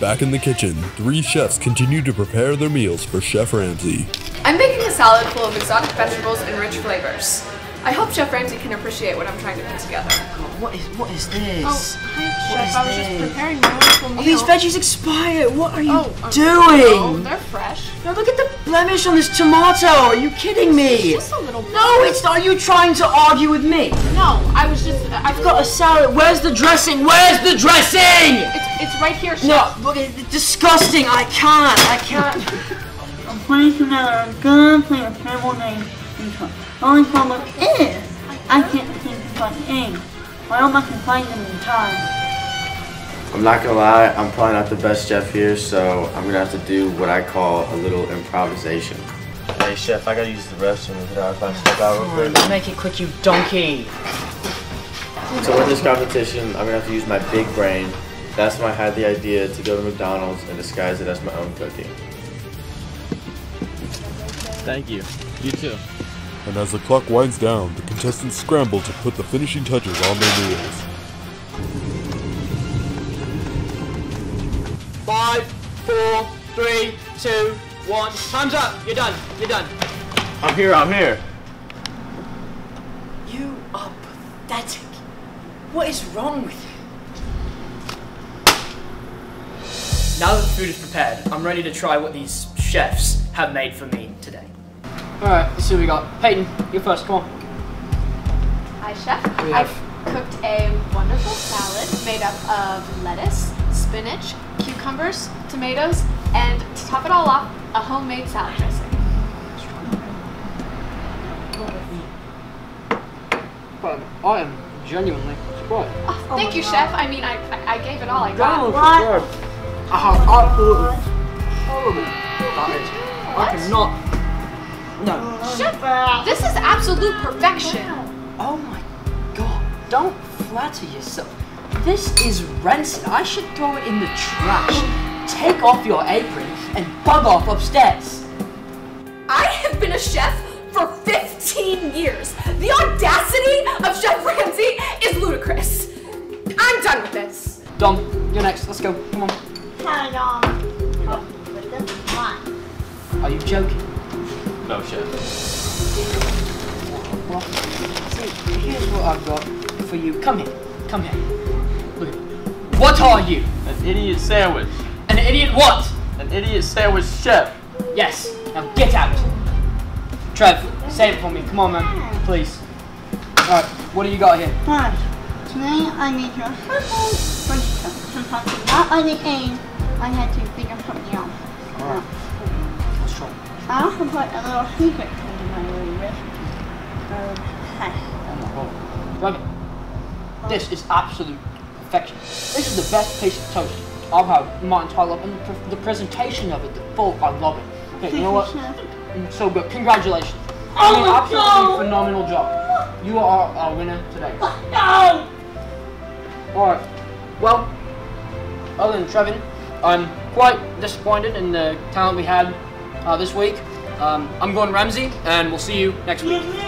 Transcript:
Back in the kitchen, three chefs continue to prepare their meals for Chef Ramsay. I'm making a salad full of exotic vegetables and rich flavors. I hope Chef Ramsay can appreciate what I'm trying to put together. What is this? Oh, hi, Chef. I was just preparing my wonderful meal. Oh, these veggies expired. What are you doing? No, they're fresh. Now look at the blemish on this tomato. Are you kidding me? It's just a little blemish. No, it's not. Are you trying to argue with me? No, I was just... I've got a salad. Where's the dressing? Where's the dressing? It's right here, Chef. No, look, it's disgusting. I can't. I'm playing together. I'm gonna play a terrible game. Only problem is, I can't seem to find eggs. Why don't I find them in time? I'm not gonna lie, I'm probably not the best chef here, so I'm gonna have to do what I call a little improvisation. Hey Chef, I gotta use the restroom if I step out real quick. Make it quick, you donkey! So with this competition, I'm gonna have to use my big brain. That's when I had the idea to go to McDonald's and disguise it as my own cooking. Thank you. You too. And as the clock winds down, the contestants scramble to put the finishing touches on their meals. 5, 4, 3, 2, 1. Time's up! You're done. You're done. I'm here. You are pathetic. What is wrong with you? Now that the food is prepared, I'm ready to try what these chefs have made for me today. Alright, let's see what we got. Peyton, you're first, come on. Hi, Chef. I've cooked a wonderful salad made up of lettuce, spinach, cucumbers, tomatoes, and to top it all off, a homemade salad dressing. I am genuinely surprised. Oh, thank you, Chef. I mean, I gave it all I got. I have absolutely horrible. I cannot. No. Chef, this is absolute perfection. Oh my god, don't flatter yourself. This is rancid. I should throw it in the trash. Take off your apron and bug off upstairs. I have been a chef for 15 years. The audacity of Chef Ramsay is ludicrous. I'm done with this. Dom, you're next. Let's go. Come on. Hi, Dom. But this is mine. Are you joking? No, Chef. Well, see, here's what I've got for you. Come here. Look at me. What are you? An idiot sandwich. An idiot what? An idiot sandwich, Chef. Yes. Now get out. Trev, save it for me. Come on, man. Please. Alright, what do you got here? Right. Today I made your purple French toast. Not on the egg. I had to figure something out. Alright. Let's try it. I also put a little secret into my little wrist. This is absolute perfection. This is the best piece of toast I've had my entire life, and the presentation of it, the full, I love it. Okay, you know what? It's so good. Congratulations. I mean, absolutely phenomenal job. You are our winner today. No! Alright, well, other than Trevin, I'm quite disappointed in the talent we had. This week. I'm Gordon Ramsay, and we'll see you next week.